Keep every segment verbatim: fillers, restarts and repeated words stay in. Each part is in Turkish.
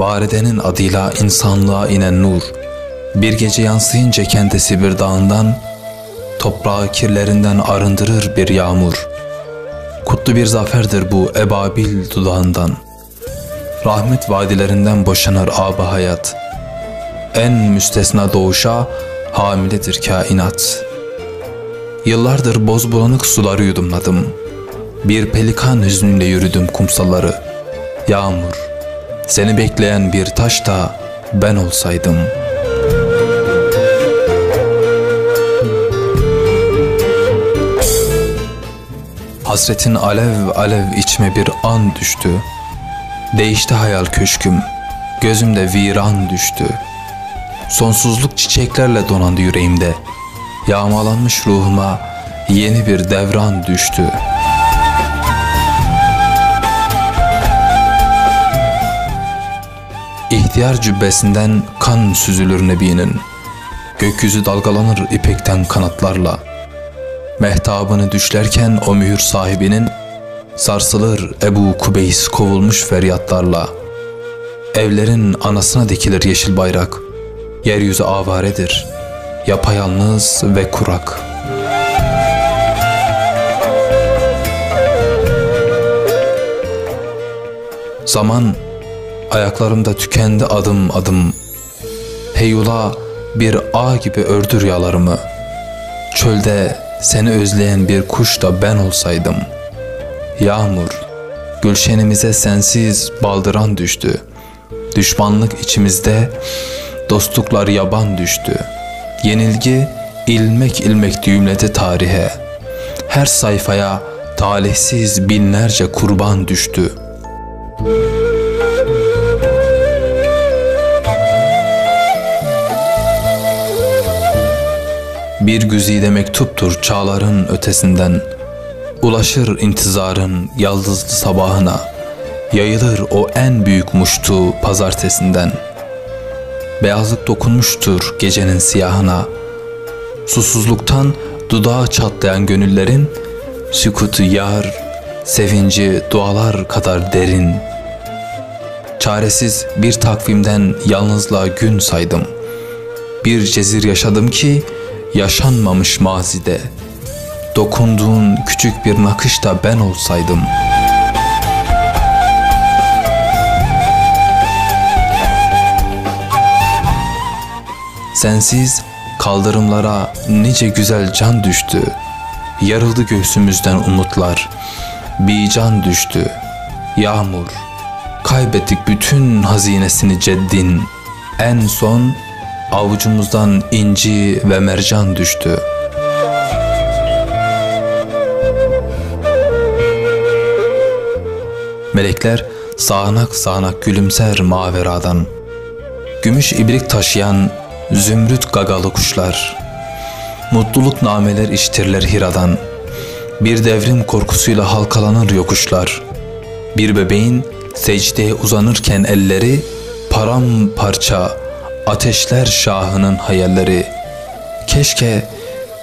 Baride'nin adıyla insanlığa inen nur, bir gece yansıyınca kente Sibir dağından, toprağı kirlerinden arındırır bir yağmur. Kutlu bir zaferdir bu ebabil dudağından. Rahmet vadilerinden boşanır âb-ı hayat. En müstesna doğuşa hamiledir kainat. Yıllardır boz bulanık suları yudumladım. Bir pelikan hüznüyle yürüdüm kumsalları. Yağmur, seni bekleyen bir taş da ben olsaydım. Hasretin alev alev içime bir an düştü. Değişti hayal köşküm, gözümde viran düştü. Sonsuzluk çiçeklerle donandı yüreğimde. Yağmalanmış ruhuma yeni bir devran düştü. İhtiyar cübbesinden kan süzülür nebinin. Gökyüzü dalgalanır ipekten kanatlarla. Mehtabını düşlerken o mühür sahibinin, sarsılır Ebu Kubeys kovulmuş feryatlarla. Evlerin anasına dikilir yeşil bayrak. Yeryüzü avaredir, yapayalnız ve kurak. Zaman ayaklarımda tükendi adım adım. Heyula bir ağ gibi ördür yalarımı. Çölde seni özleyen bir kuş da ben olsaydım. Yağmur, gülşenimize sensiz baldıran düştü. Düşmanlık içimizde, dostluklar yaban düştü. Yenilgi ilmek ilmek düğümledi tarihe. Her sayfaya talihsiz binlerce kurban düştü. Bir güzide mektuptur çağların ötesinden. Ulaşır intizarın yaldızlı sabahına. Yayılır o en büyük muştu pazartesinden. Beyazlık dokunmuştur gecenin siyahına. Susuzluktan dudağı çatlayan gönüllerin sükutu yar, sevinci dualar kadar derin. Çaresiz bir takvimden yalnızlığa gün saydım. Bir cezir yaşadım ki yaşanmamış mazide. Dokunduğun küçük bir nakış da ben olsaydım. Sensiz kaldırımlara nice güzel can düştü. Yarıldı göğsümüzden umutlar. Bir can düştü. Yağmur, kaybettik bütün hazinesini ceddin. En son avucumuzdan inci ve mercan düştü. Melekler sağanak sağanak gülümser maveradan. Gümüş ibrik taşıyan zümrüt gagalı kuşlar. Mutluluk nameler işitirler Hira'dan. Bir devrim korkusuyla halkalanır yokuşlar. Bir bebeğin secdeye uzanırken elleri, paramparça ateşler şahının hayalleri. Keşke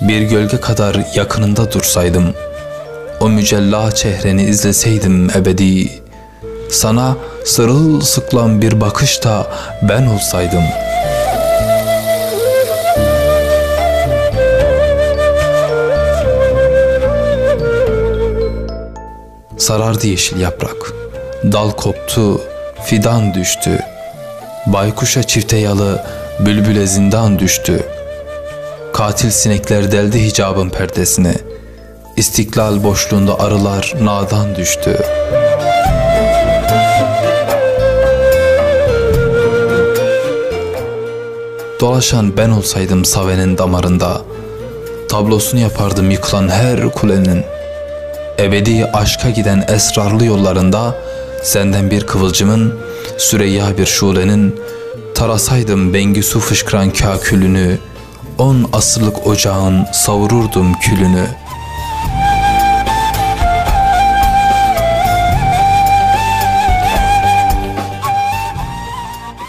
bir gölge kadar yakınında dursaydım. O mücella çehreni izleseydim ebedi. Sana sırılsıklam bir bakışta ben olsaydım. Sarardı yeşil yaprak. Dal koptu, fidan düştü. Baykuşa çifte yalı, bülbüle zindan düştü. Katil sinekler deldi hicabın perdesini. İstiklal boşluğunda arılar nadan düştü. Dolaşan ben olsaydım savenin damarında. Tablosunu yapardım yıkılan her kulenin. Ebedi aşka giden esrarlı yollarında senden bir kıvılcımın, süreyya bir şulenin, tarasaydım Bengisu fışkıran kâkülünü, on asırlık ocağın savururdum külünü.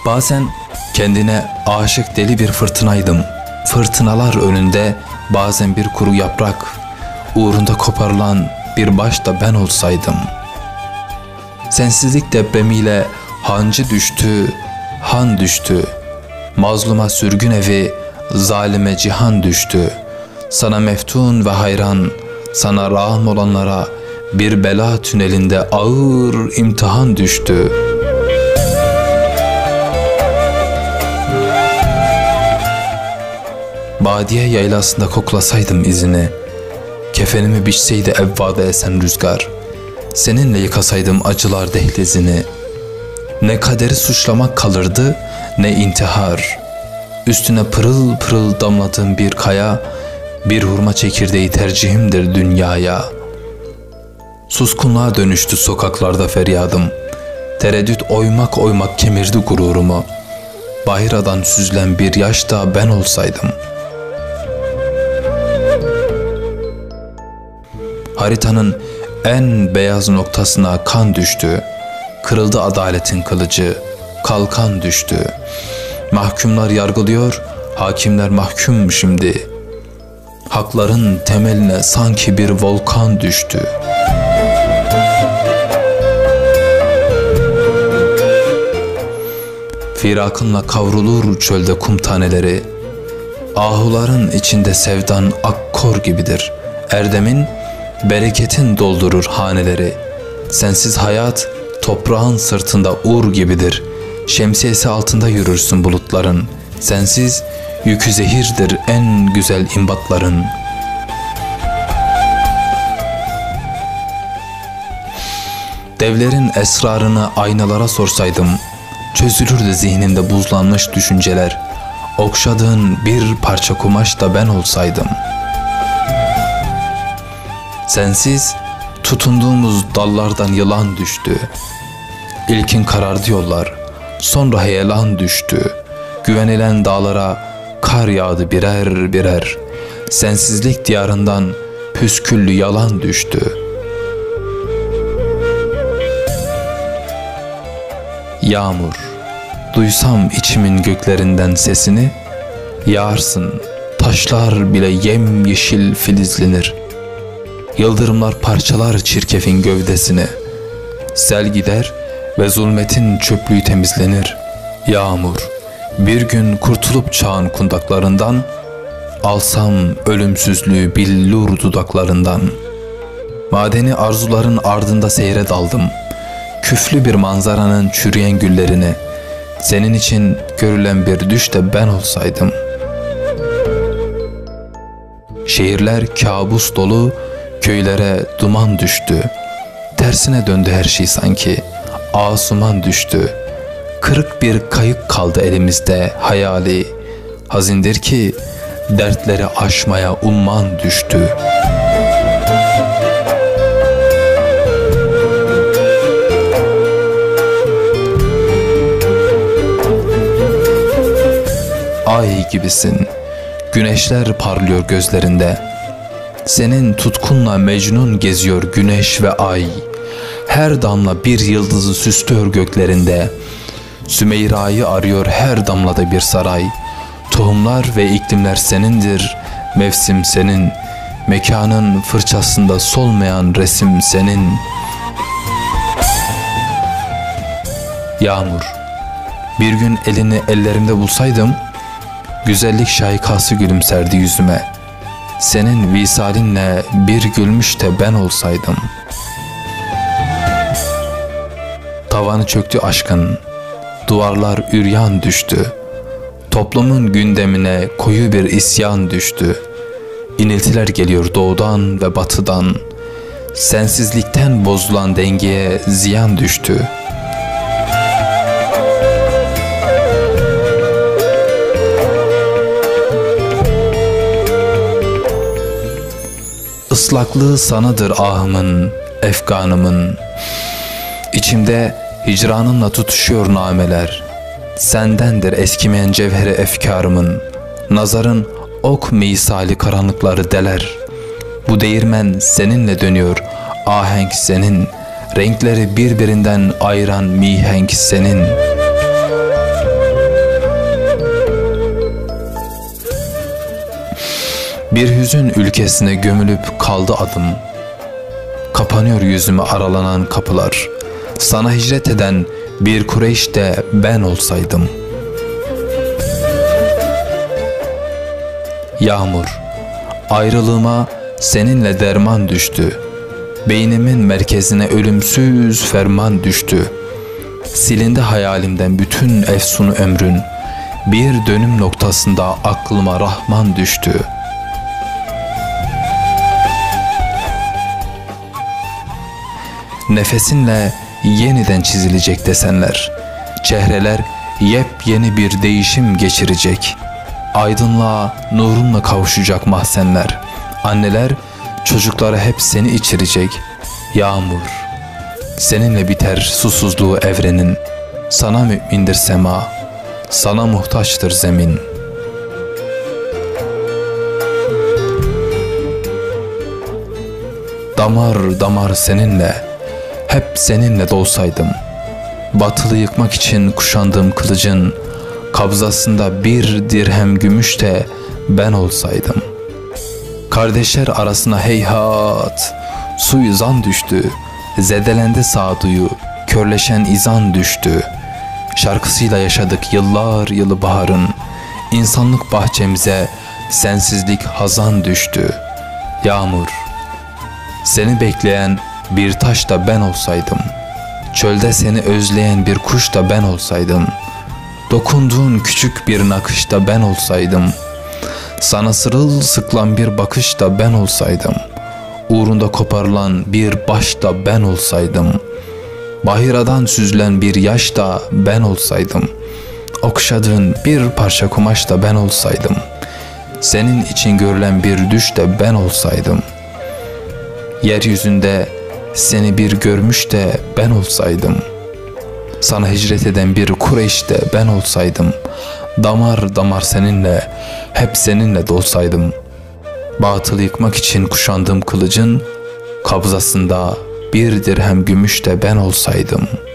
Bazen kendine aşık deli bir fırtınaydım. Fırtınalar önünde bazen bir kuru yaprak, uğrunda koparılan bir baş da ben olsaydım. Sensizlik depremiyle Hancı düştü, han düştü. Mazluma sürgün evi, zalime cihan düştü. Sana meftun ve hayran, sana rağm olanlara bir bela tünelinde ağır imtihan düştü. Badiye yaylasında koklasaydım izini, kefenimi biçseydi evvada esen rüzgar, seninle yıkasaydım acılar dehlizini, ne kaderi suçlamak kalırdı ne intihar. Üstüne pırıl pırıl damladığım bir kaya, bir hurma çekirdeği tercihimdir dünyaya. Suskunluğa dönüştü sokaklarda feryadım, tereddüt oymak oymak kemirdi gururumu. Bahiradan süzülen bir yaş da ben olsaydım. Haritanın en beyaz noktasına kan düştü, kırıldı adaletin kılıcı, kalkan düştü. Mahkumlar yargılıyor, hakimler mahkum şimdi. Hakların temeline sanki bir volkan düştü. Firakınla kavrulur çölde kum taneleri, ahuların içinde sevdan akkor gibidir. Erdemin, bereketin doldurur haneleri. Sensiz hayat toprağın sırtında uğur gibidir. Şemsiyesi altında yürürsün bulutların. Sensiz yükü zehirdir en güzel imbatların. Devlerin esrarını aynalara sorsaydım, çözülürdü zihnimde buzlanmış düşünceler. Okşadığın bir parça kumaş da ben olsaydım. Sensiz tutunduğumuz dallardan yılan düştü. İlkin karardı yollar, sonra heyelan düştü. Güvenilen dağlara kar yağdı birer birer. Sensizlik diyarından püsküllü yalan düştü. Yağmur, duysam içimin göklerinden sesini, yağarsın, taşlar bile yemyeşil filizlenir. Yıldırımlar parçalar çirkefin gövdesini, sel gider ve zulmetin çöplüğü temizlenir. Yağmur, bir gün kurtulup çağın kundaklarından, alsam ölümsüzlüğü billur dudaklarından. Madeni arzuların ardında seyre daldım, küflü bir manzaranın çürüyen güllerini. Senin için görülen bir düş de ben olsaydım. Şehirler kabus dolu, köylere duman düştü. Tersine döndü her şey sanki. Asuman düştü. Kırık bir kayık kaldı elimizde hayali. Hazindir ki dertleri aşmaya umman düştü. Ay gibisin. Güneşler parlıyor gözlerinde. Senin tutkunla mecnun geziyor güneş ve ay. Her damla bir yıldızı süslüyor göklerinde. Sümeyra'yı arıyor her damlada bir saray. Tohumlar ve iklimler senindir, mevsim senin. Mekanın fırçasında solmayan resim senin. Yağmur, bir gün elini ellerimde bulsaydım, güzellik şaikası gülümserdi yüzüme. Senin visalinle bir gülmüş de ben olsaydım. Tavanı çöktü aşkın, duvarlar üryan düştü. Toplumun gündemine koyu bir isyan düştü. İniltiler geliyor doğudan ve batıdan. Sensizlikten bozulan dengeye ziyan düştü. Islaklığı sanadır ahımın, efkanımın. İçimde hicranımla tutuşuyor nameler. Sendendir eskimeyen cevheri efkarımın. Nazarın ok misali karanlıkları deler. Bu değirmen seninle dönüyor, ahenk senin. Renkleri birbirinden ayıran mihenk senin. Bir hüzün ülkesine gömülüp kaldı adım. Kapanıyor yüzüme aralanan kapılar. Sana hicret eden bir Kureyş'te ben olsaydım. Yağmur, ayrılığıma seninle derman düştü. Beynimin merkezine ölümsüz ferman düştü. Silindi hayalimden bütün efsunu ömrün. Bir dönüm noktasında aklıma Rahman düştü. Nefesinle yeniden çizilecek desenler. Çehreler yepyeni bir değişim geçirecek. Aydınlığa, nurunla kavuşacak mahzenler. Anneler çocuklara hep seni içirecek. Yağmur, seninle biter susuzluğu evrenin. Sana mümindir sema, sana muhtaçtır zemin. Damar damar seninle, hep seninle dolsaydım. Batılı yıkmak için kuşandığım kılıcın kabzasında bir dirhem gümüş de ben olsaydım. Kardeşler arasına heyhat, suizan düştü. Zedelendi sağduyu, körleşen izan düştü. Şarkısıyla yaşadık yıllar yılı baharın. İnsanlık bahçemize sensizlik hazan düştü. Yağmur, seni bekleyen bir taş da ben olsaydım. Çölde seni özleyen bir kuş da ben olsaydım. Dokunduğun küçük bir nakış da ben olsaydım. Sana sırılsıklam bir bakış da ben olsaydım. Uğrunda koparılan bir baş da ben olsaydım. Bahiradan süzülen bir yaş da ben olsaydım. Okşadığın bir parça kumaş da ben olsaydım. Senin için görülen bir düş de ben olsaydım. Yeryüzünde seni bir görmüş de ben olsaydım. Sana hicret eden bir Kureyş de ben olsaydım. Damar damar seninle, hep seninle dolsaydım. Batılı yıkmak için kuşandığım kılıcın kabzasında bir dirhem gümüş de ben olsaydım.